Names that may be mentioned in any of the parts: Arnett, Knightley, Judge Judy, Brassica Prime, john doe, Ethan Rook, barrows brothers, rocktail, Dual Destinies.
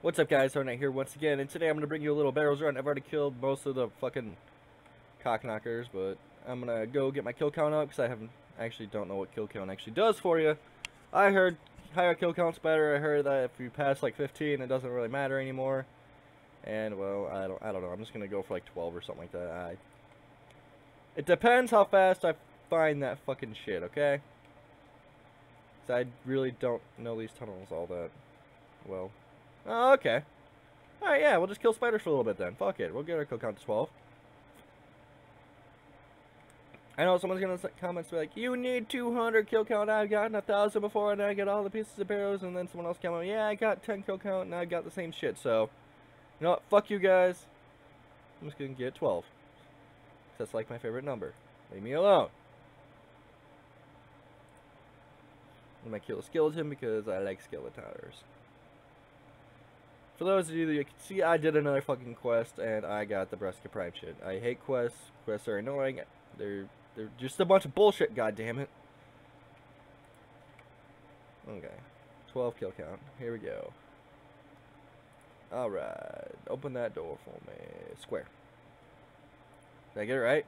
What's up, guys? Arnett here once again, and today I'm going to bring you a little Barrows run. I've already killed most of the fucking cock knockers, but I'm going to go get my kill count up, because I actually don't know what kill count actually does for you. I heard higher kill count's better. I heard that if you pass like 15, it doesn't really matter anymore. And, well, I don't know. I'm just going to go for like 12 or something like that. It depends how fast I find that fucking shit, okay? Because I really don't know these tunnels all that well. Oh, okay. Alright, yeah, we'll just kill spiders for a little bit then. Fuck it. We'll get our kill count to 12. I know someone's going to comment, be like, you need 200 kill count, I've gotten 1,000 before, and I get all the pieces of barrows, and then someone else comment, yeah, I got 10 kill count, and I got the same shit, so, you know what, fuck you guys, I'm just going to get 12, that's like my favorite number, leave me alone. I'm going to kill a skeleton because I like skeletoners. For those of you that you can see, I did another fucking quest, and I got the Brassica Prime shit. I hate quests, quests are annoying, they're just a bunch of bullshit, goddammit. Okay. 12 kill count. Here we go. Alright. Open that door for me. Square. Did I get it right?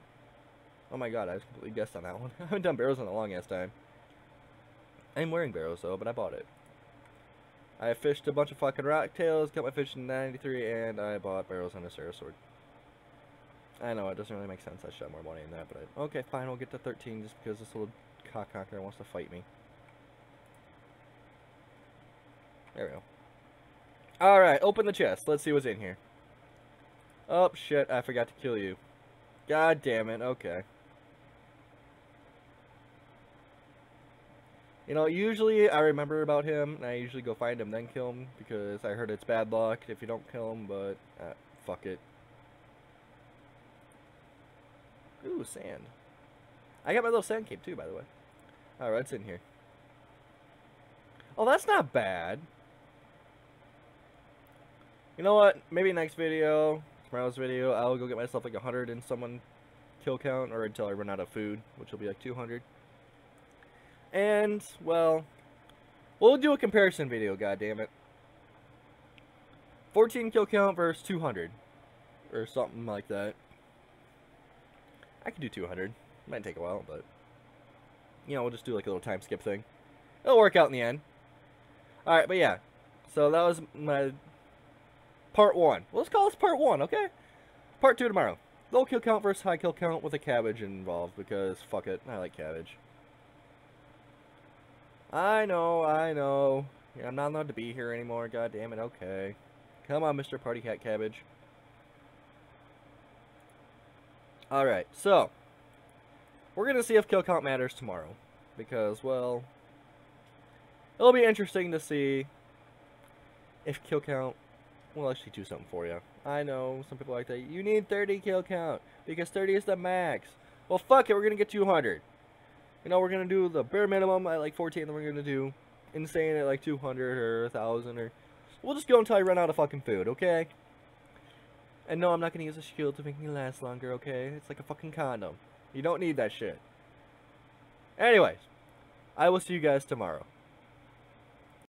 Oh my god, I was completely guessed on that one. I haven't done barrows in a long ass time. I am wearing barrows though, but I bought it. I fished a bunch of fucking rocktails, got my fish in 93, and I bought barrows on a Sarah sword. I know, it doesn't really make sense. I should have more money than that, but okay, fine, we'll get to 13 just because this little cock knocker wants to fight me. There we go. Alright, open the chest. Let's see what's in here. Oh, shit, I forgot to kill you. God damn it, okay. You know, usually I remember about him, and I usually go find him, then kill him, because I heard it's bad luck if you don't kill him, but, fuck it. Ooh, sand. I got my little sand cape, too, by the way. Alright, what's in here? Oh, that's not bad. You know what? Maybe next video, tomorrow's video, I'll go get myself like 100 and someone kill count, or until I run out of food, which will be like 200. And, well, we'll do a comparison video, goddammit. 14 kill count versus 200. Or something like that. I could do 200. Might take a while, but, you know, we'll just do like a little time skip thing. It'll work out in the end. Alright, but yeah. So that was my part one. Well, let's call this part one, okay? Part two tomorrow. Low kill count versus high kill count with a cabbage involved because, fuck it, I like cabbage. I know. Yeah, I'm not allowed to be here anymore, god damn it, okay. Come on, Mr. Party Cat Cabbage. Alright, so, we're going to see if kill count matters tomorrow, because, well, it'll be interesting to see if kill count will actually do something for you. I know, some people like that, you need 30 kill count, because 30 is the max. Well, fuck it, we're going to get 200. You know, we're going to do the bare minimum at like 14, then we're going to do insane at like 200 or 1,000 or... We'll just go until I run out of fucking food, okay? And no, I'm not going to use a shield to make me last longer, okay? It's like a fucking condom. You don't need that shit. Anyways, I will see you guys tomorrow.